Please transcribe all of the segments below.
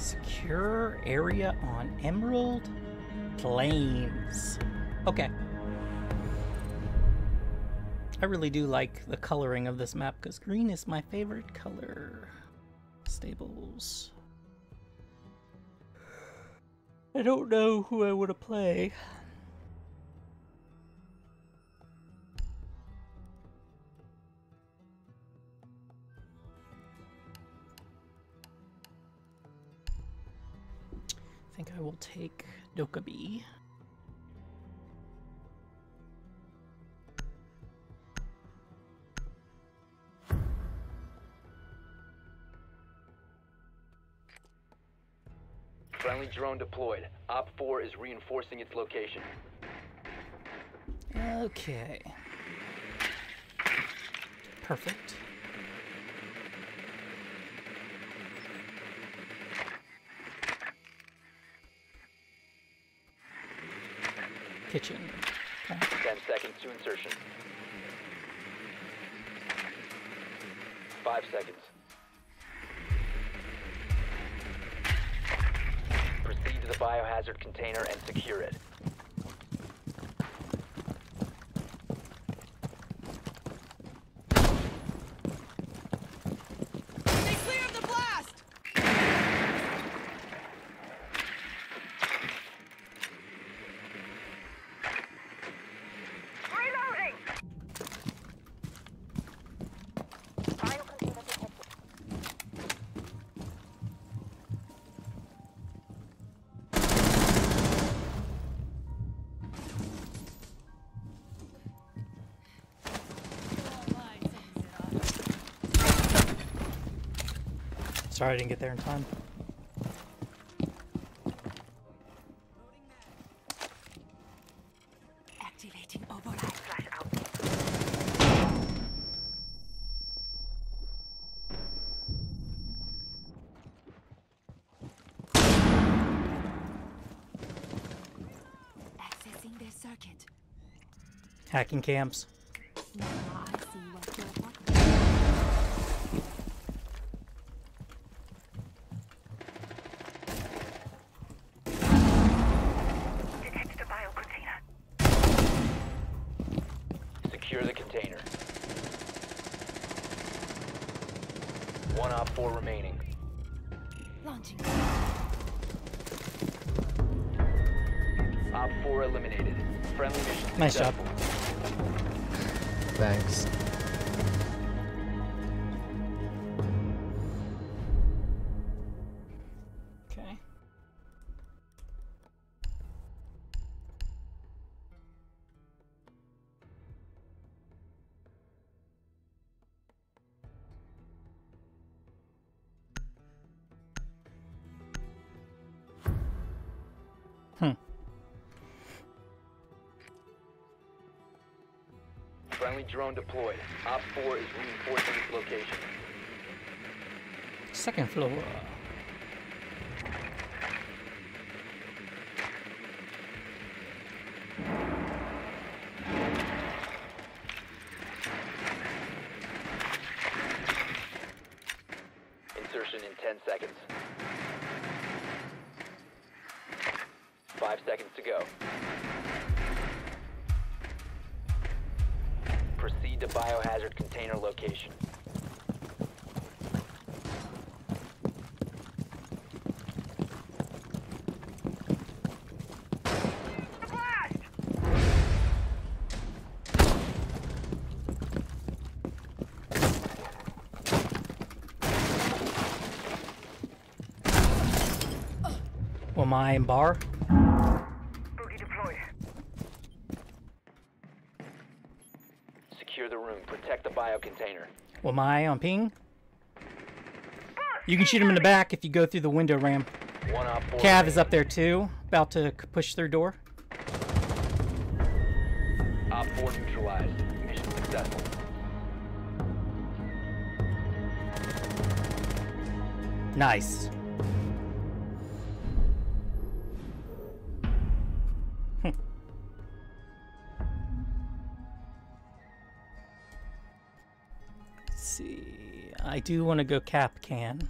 Secure area on Emerald Plains. Okay. I really do like the coloring of this map because green is my favorite color. Stables. I don't know who I want to play. I think I will take Dokebi. Friendly drone deployed. Op 4 is reinforcing its location. Okay. Perfect. Kitchen. Okay. 10 seconds to insertion. 5 seconds. The biohazard container and secure it. Stay clear of the blast! Reloading! Final container detected. Sorry I didn't get there in time. Activating override. Flash out. Accessing their circuit. Hacking camps. Secure the container. One op 4 remaining. Launching. Op 4 eliminated. Friendly mission. Nice job. Thanks. Friendly drone deployed. Op 4 is reinforcing its location. Second floor. Insertion in 10 seconds. 5 seconds to go. Proceed to biohazard container location. Wamai and bar. The room. Protect the bio container. Wamai on ping. You can shoot him in the back if you go through the window ram. Cav is up there too, about to push through door. Op 4 neutralized. Mission successful. Nice. I do want to go cap can.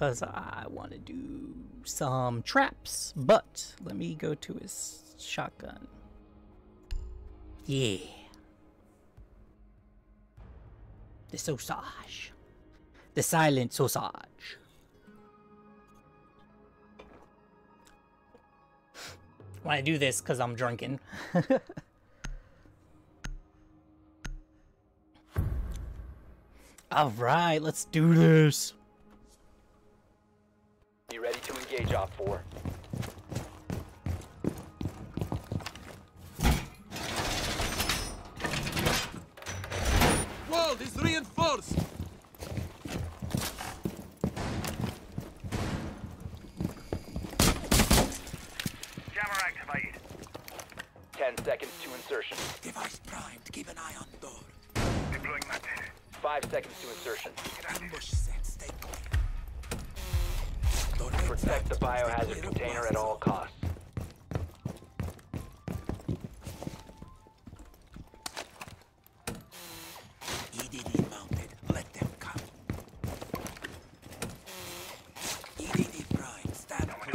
because I want to do some traps. But let me go to his shotgun. Yeah. The sausage. The silent sausage. Want to do this because I'm drunken. Alright, let's do this. Be ready to engage, Op 4. Wall is reinforced! Jammer activated. 10 seconds to insertion. Device primed. Keep an eye on door. Deploying that. 5 seconds to insertion. Ambush set. Stay clear. Protect the biohazard container at all costs. EDD mounted. Let them come. EDD prime. Stand clear.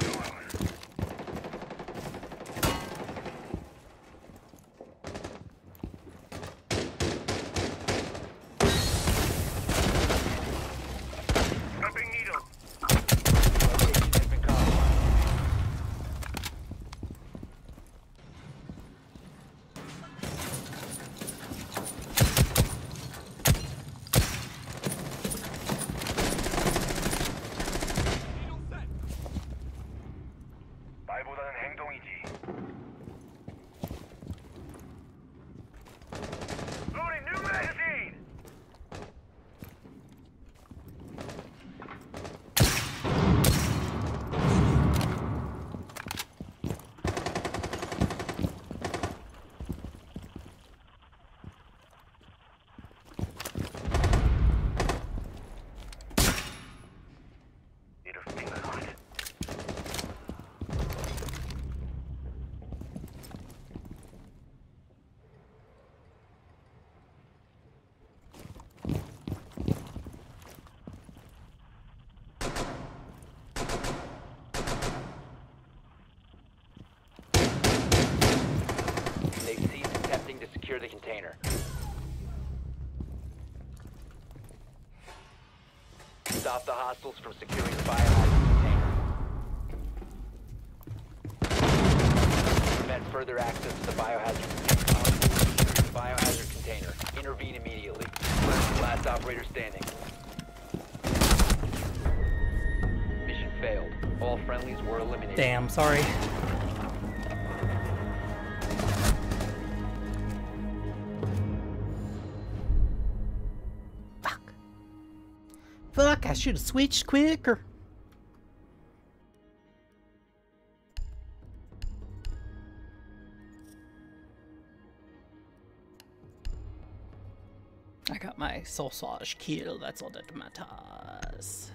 The container. Stop the hostiles from securing the biohazard container. Prevent further access to the biohazard container. Intervene immediately. Last operator standing. Mission failed. All friendlies were eliminated. Damn, sorry. Fuck, I should have switched quicker. I got my sausage kill, that's all that matters.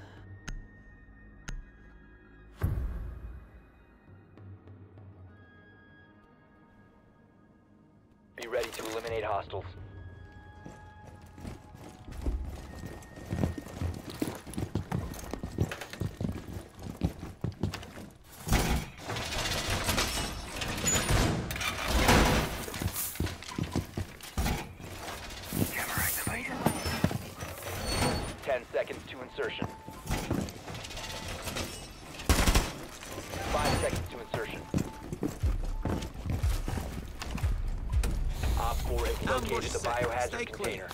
Be ready to eliminate hostiles. Insertion. 5 seconds to insertion. Op 4 has located the biohazard container.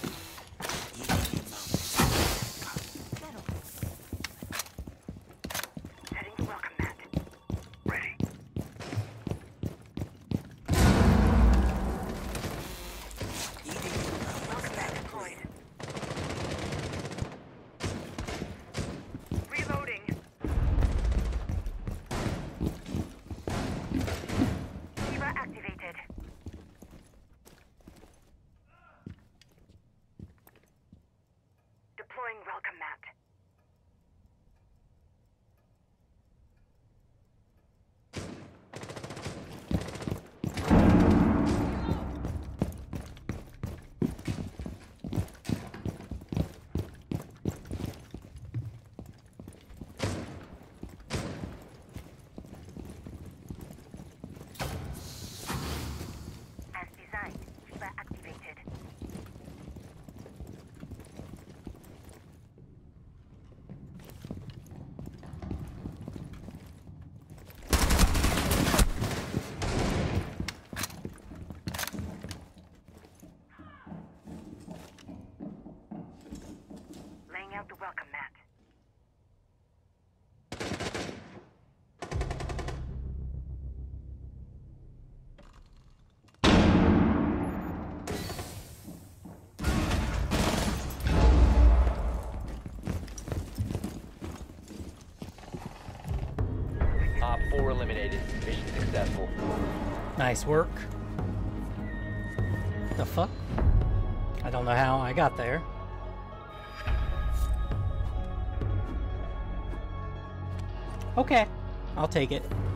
4 eliminated. Mission successful. Nice work. The fuck? I don't know how I got there. Okay, I'll take it.